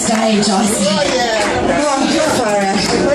stage, I see. Oh, yeah. Go on, go for it.